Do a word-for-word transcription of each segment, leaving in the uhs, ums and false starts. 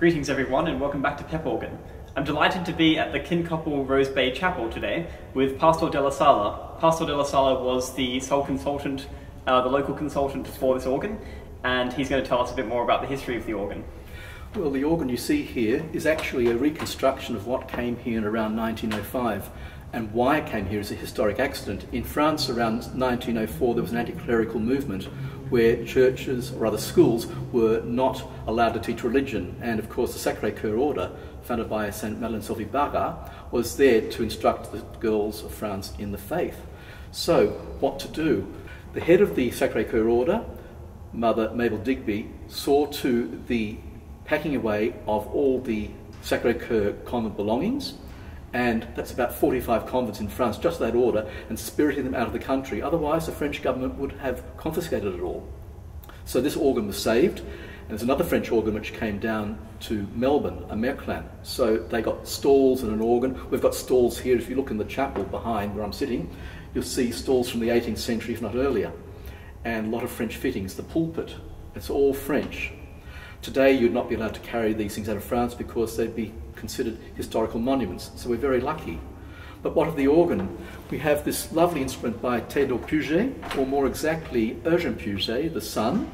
Greetings everyone and welcome back to Pep Organ. I'm delighted to be at the Kincoppal Rose Bay Chapel today with Pastor de la Sala. Pastor de la Sala was the sole consultant, uh, the local consultant for this organ, and he's going to tell us a bit more about the history of the organ. Well, the organ you see here is actually a reconstruction of what came here in around nineteen oh five, and why it came here is a historic accident. In France around nineteen oh four there was an anti-clerical movement where churches, or other schools, were not allowed to teach religion. And of course the Sacré Coeur order, founded by Saint Madeleine Sophie Barat, was there to instruct the girls of France in the faith. So, what to do? The head of the Sacré Coeur order, Mother Mabel Digby, saw to the packing away of all the Sacré Coeur convent belongings, and that's about forty-five convents in France, just that order, and spiriting them out of the country. Otherwise, the French government would have confiscated it all. So this organ was saved, and there's another French organ which came down to Melbourne, a Merclan. So they got stalls and an organ. We've got stalls here. If you look in the chapel behind where I'm sitting, you'll see stalls from the eighteenth century, if not earlier, and a lot of French fittings. The pulpit, it's all French. Today you'd not be allowed to carry these things out of France because they'd be considered historical monuments, so we're very lucky. But what of the organ? We have this lovely instrument by Theodore Puget, or more exactly Eugene Puget, the son,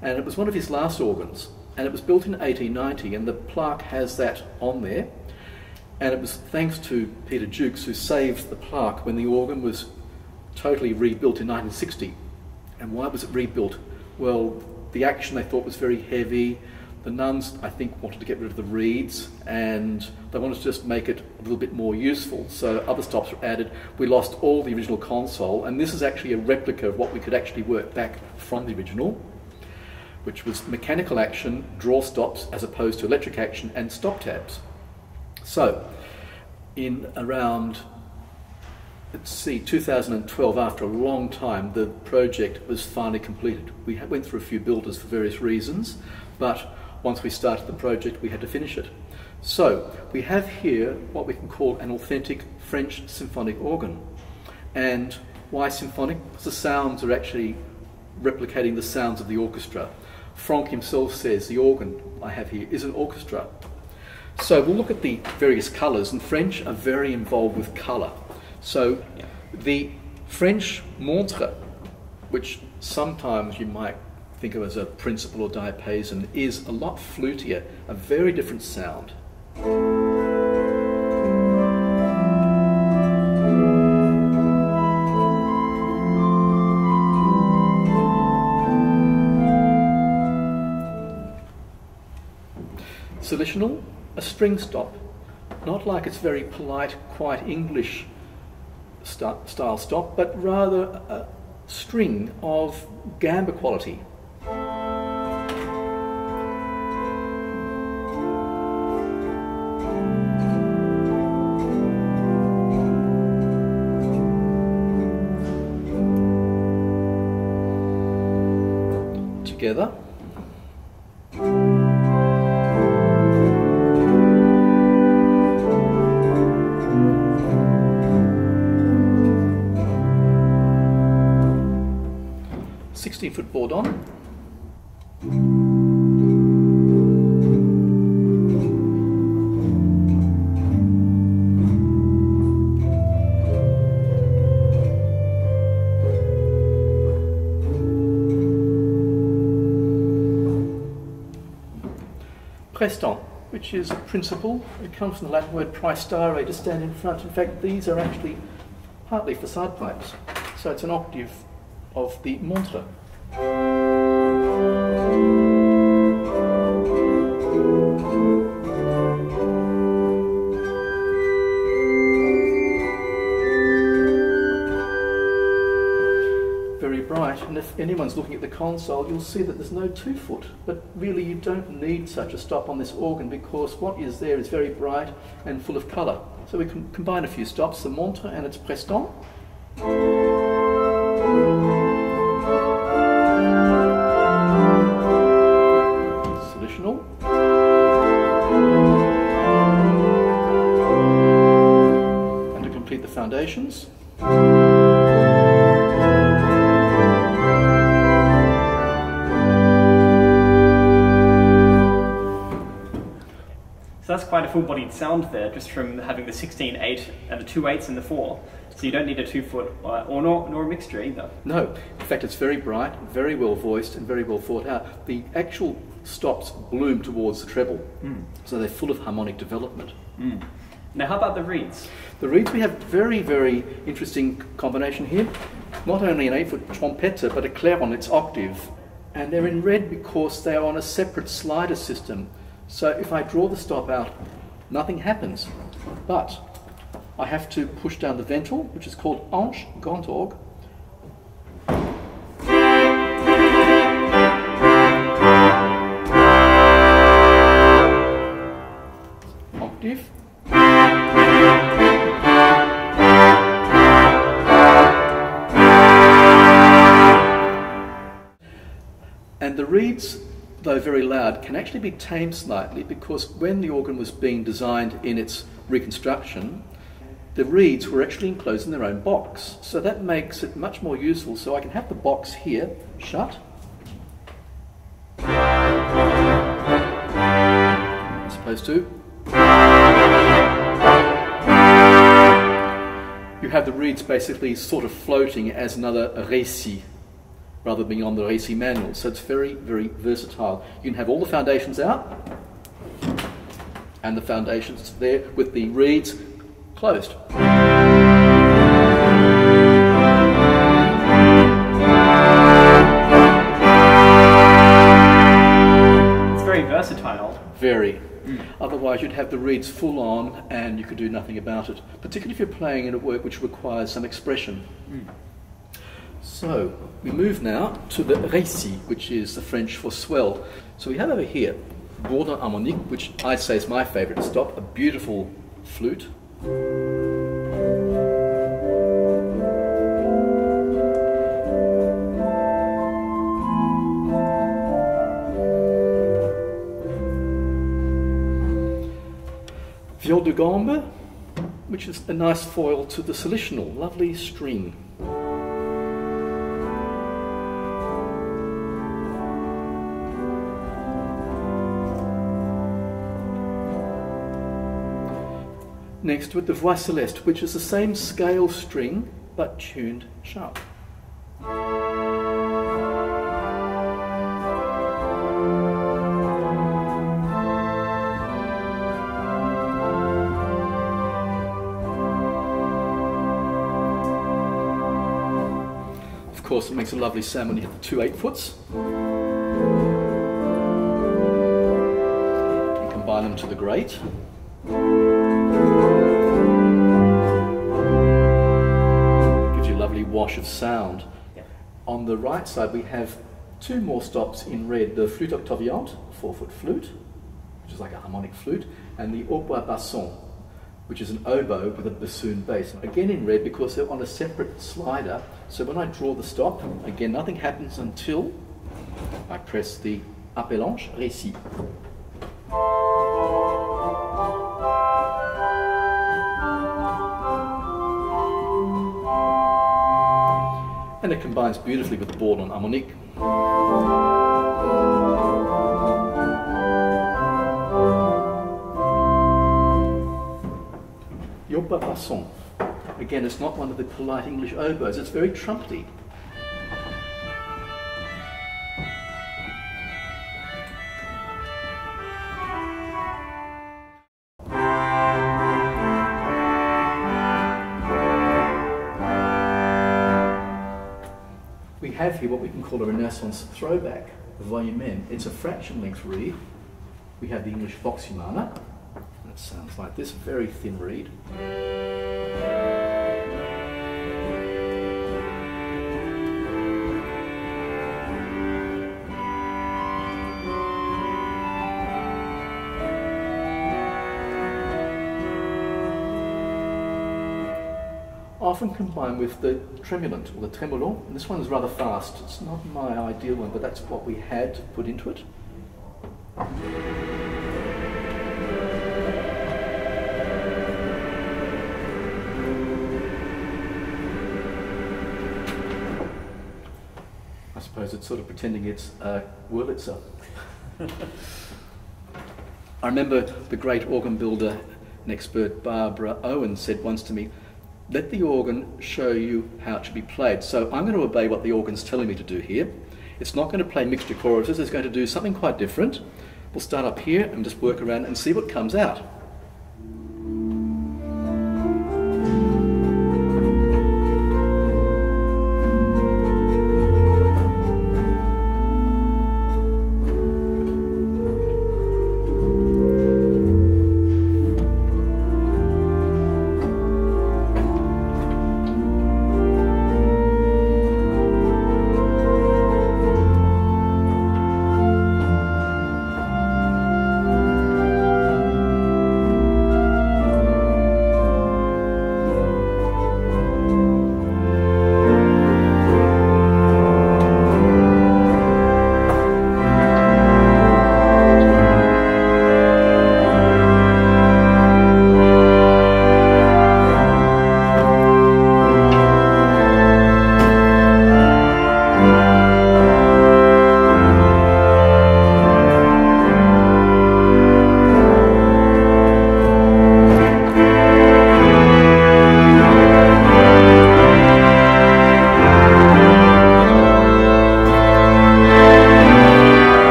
and it was one of his last organs, and it was built in eighteen ninety, and the plaque has that on there, and it was thanks to Peter Jukes who saved the plaque when the organ was totally rebuilt in nineteen sixty. And why was it rebuilt? Well, the action they thought was very heavy. The nuns, I think, wanted to get rid of the reeds, and they wanted to just make it a little bit more useful, so other stops were added. We lost all the original console, and this is actually a replica of what we could actually work back from the original, which was mechanical action, draw stops, as opposed to electric action, and stop tabs. So, in around, let's see, two thousand twelve, after a long time, the project was finally completed. We went through a few builders for various reasons, but once we started the project, we had to finish it. So, we have here what we can call an authentic French symphonic organ. And why symphonic? Because the sounds are actually replicating the sounds of the orchestra. Franck himself says the organ I have here is an orchestra. So we'll look at the various colours, and French are very involved with colour. So the French montre, which sometimes you might think of as a principal or diapason, is a lot flutier, a very different sound. Solitional, a string stop, not like its very polite, quiet English st- style stop, but rather a string of gamba quality. Together. sixteen foot board on. Preston, which is a principal. It comes from the Latin word praestare, to stand in front. In fact, these are actually partly for side pipes, so it's an octave of the montre. Very bright, and if anyone's looking at the console, you'll see that there's no two foot, but really you don't need such a stop on this organ because what is there is very bright and full of colour. So we can combine a few stops, the montre and its preston. Solitional. And to complete the foundations. quite a full-bodied sound there, just from having the sixteen eight and the two eights and the four. So you don't need a two-foot uh, or nor, nor a mixture either. No, in fact it's very bright, very well voiced and very well thought out. The actual stops bloom towards the treble, mm. so they're full of harmonic development. Mm. Now how about the reeds? The reeds, we have very, very interesting combination here. Not only an eight-foot trompetta, but a clair on its octave. And they're in red because they are on a separate slider system. So if I draw the stop out, nothing happens. But I have to push down the ventral, which is called Anche Gontorg. Octave. And the reeds, though very loud, can actually be tamed slightly, because when the organ was being designed in its reconstruction, the reeds were actually enclosed in their own box. So that makes it much more useful. So I can have the box here shut. As opposed to... you have the reeds basically sort of floating as another récit, rather than being on the récit manual. So it's very, very versatile. You can have all the foundations out, and the foundations there with the reeds closed. It's very versatile. Very. Mm. Otherwise you'd have the reeds full on and you could do nothing about it, particularly if you're playing in a work which requires some expression. Mm. So we move now to the récit, which is the French for swell. So we have over here Bourdon Harmonique, which I say is my favourite stop, a beautiful flute. Viol de gambe, which is a nice foil to the solitional, lovely string. Next to it, the voix celeste, which is the same scale string, but tuned sharp. Of course, it makes a lovely sound when you have the two eight-foots. You combine them to the great. Wash of sound. Yeah. On the right side we have two more stops in red, the flute octaviante, four-foot flute, which is like a harmonic flute, and the hautbois basson, which is an oboe with a bassoon bass. Again in red because they're on a separate slider, so when I draw the stop, again nothing happens until I press the appellanche récit. And it combines beautifully with the Bourdon Harmonique. The hautbois basson. Again, it's not one of the polite English oboes, it's very trumpety. Have here what we can call a Renaissance throwback, the volumen. It's a fraction length reed. We have the English vox humana. That sounds like this, very thin reed. Often combined with the tremulant or the tremolo, and this one is rather fast. It's not my ideal one, but that's what we had to put into it. I suppose it's sort of pretending it's a Wurlitzer. I remember the great organ builder and expert Barbara Owen said once to me, "Let the organ show you how it should be played." So I'm going to obey what the organ's telling me to do here. It's not going to play mixture choruses, it's going to do something quite different. We'll start up here and just work around and see what comes out.